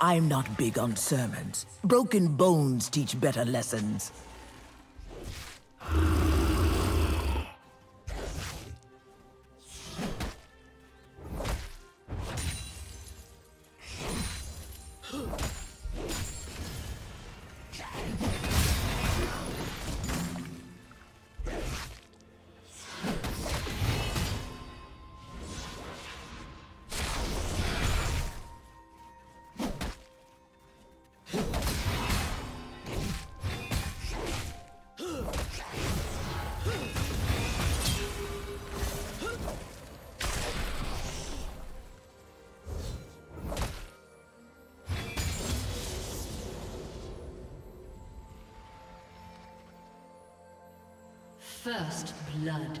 I'm not big on sermons. Broken bones teach better lessons. First blood.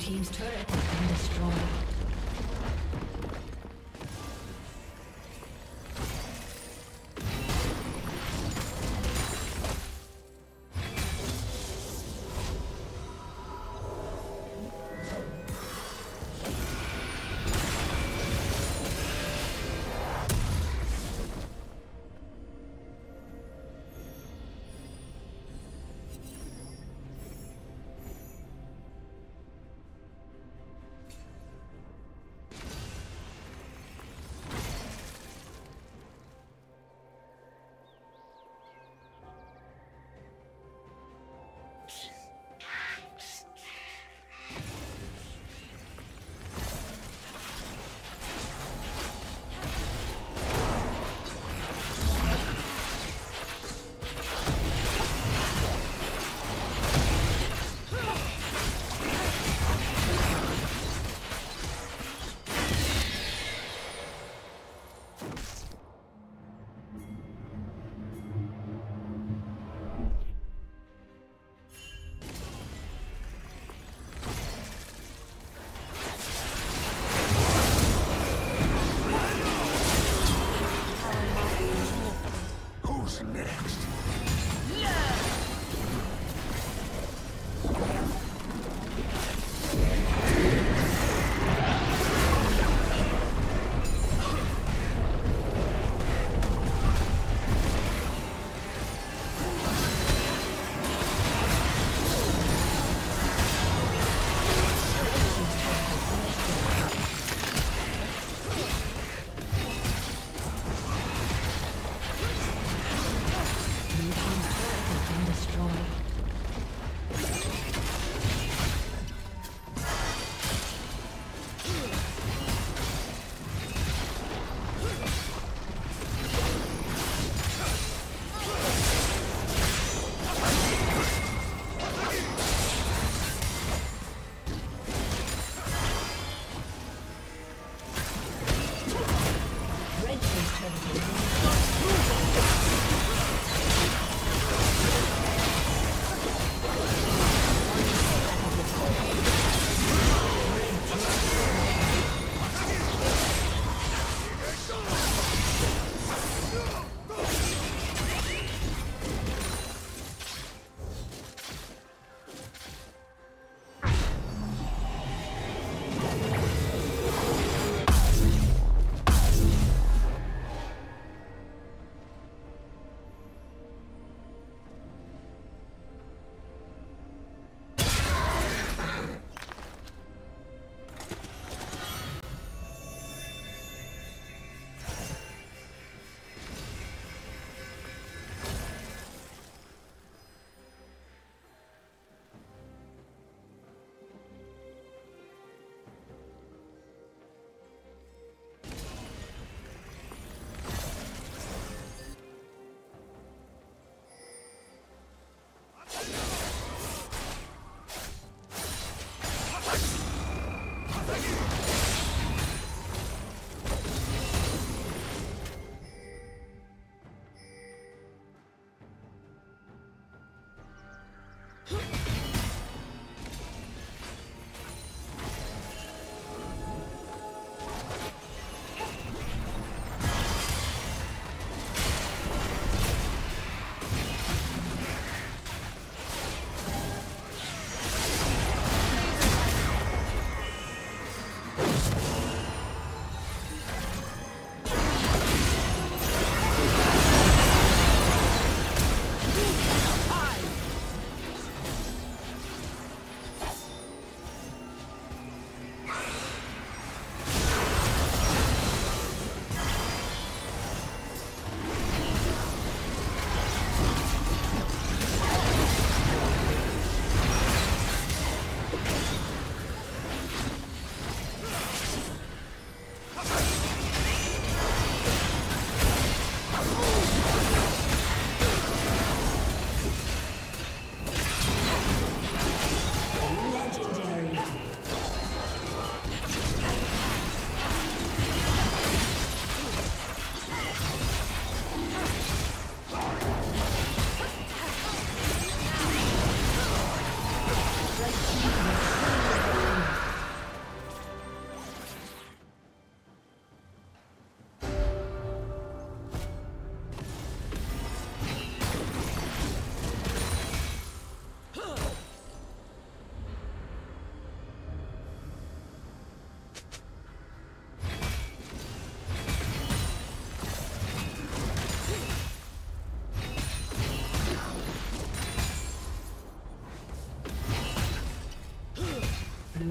Team's turret has been destroyed.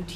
Blue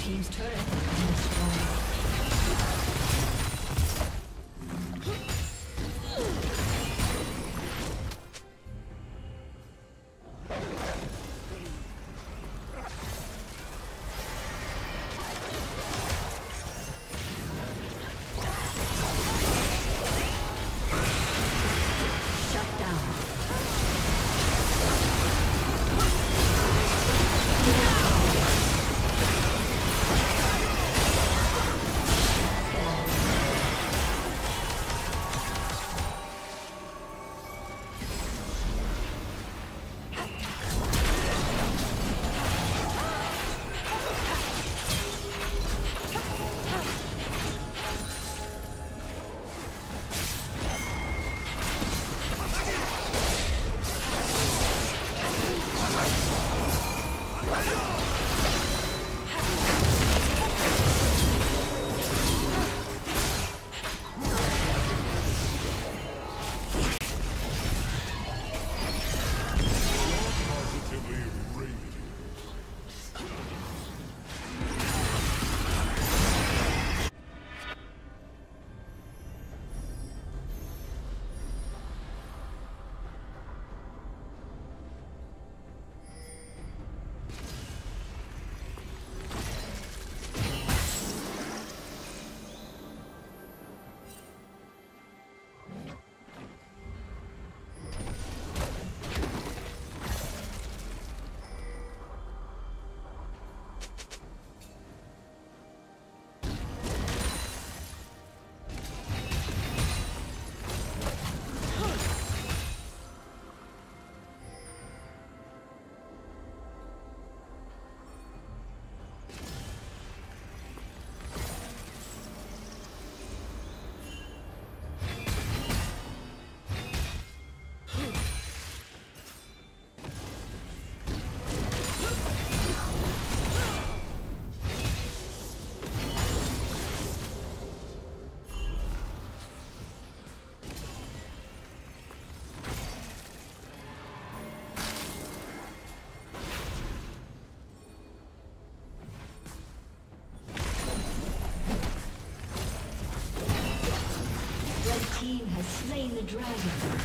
Team's turret has been destroyed. Shut down. The team has slain the dragon.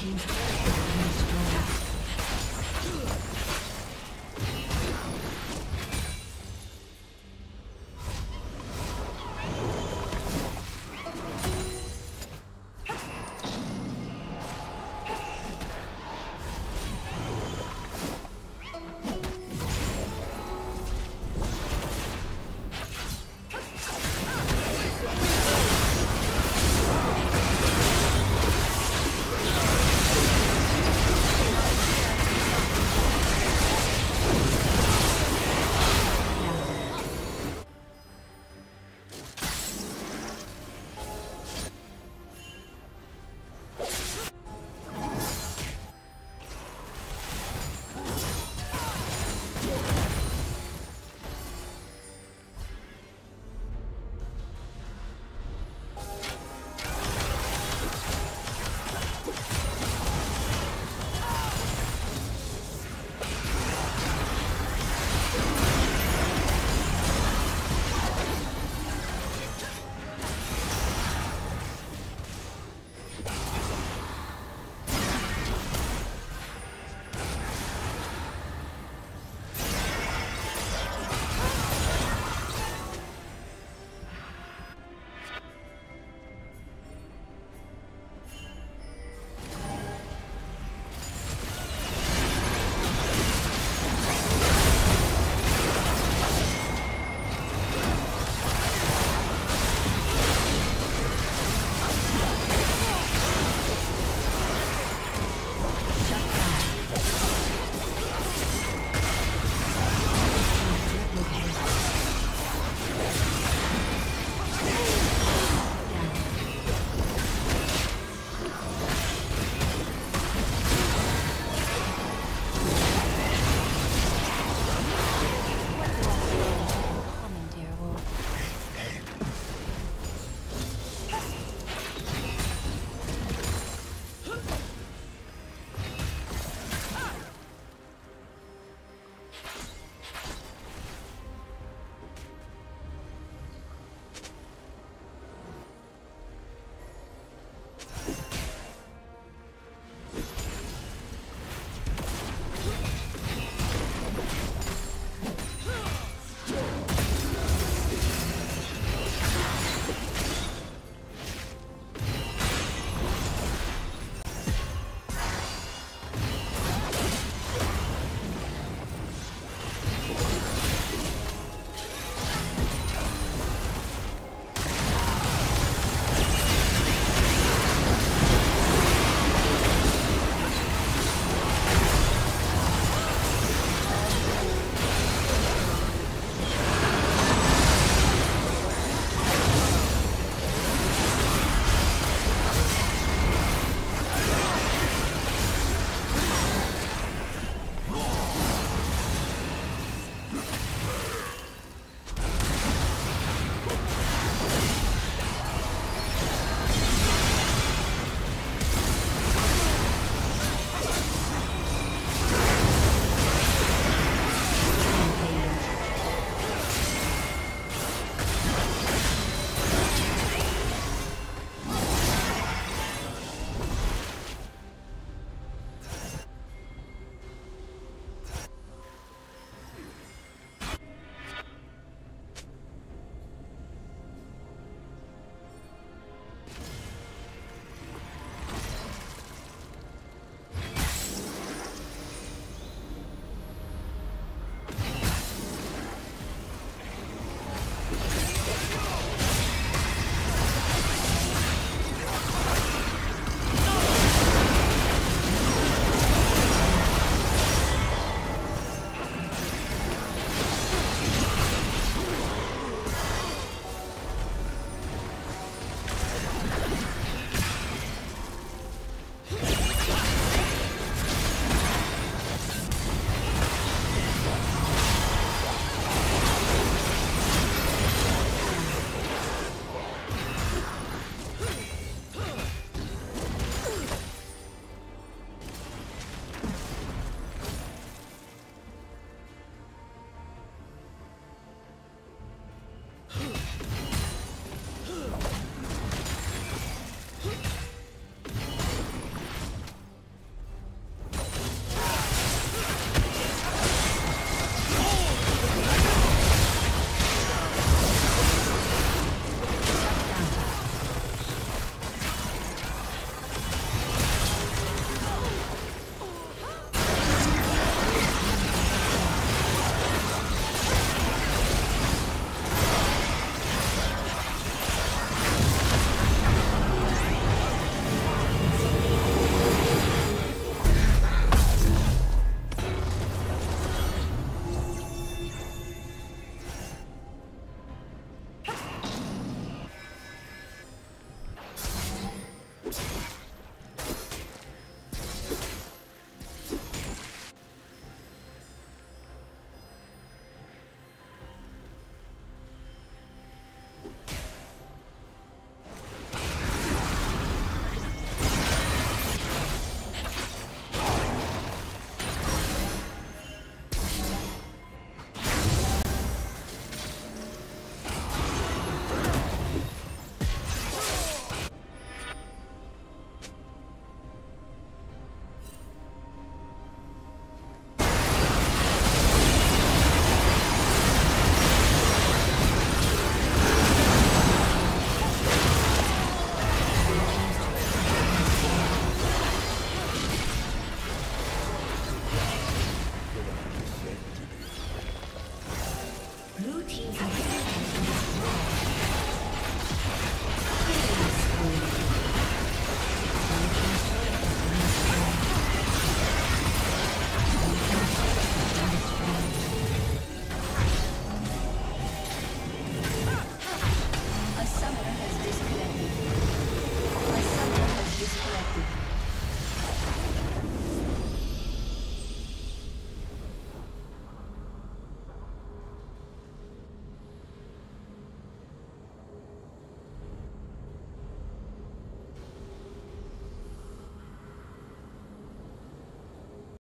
team.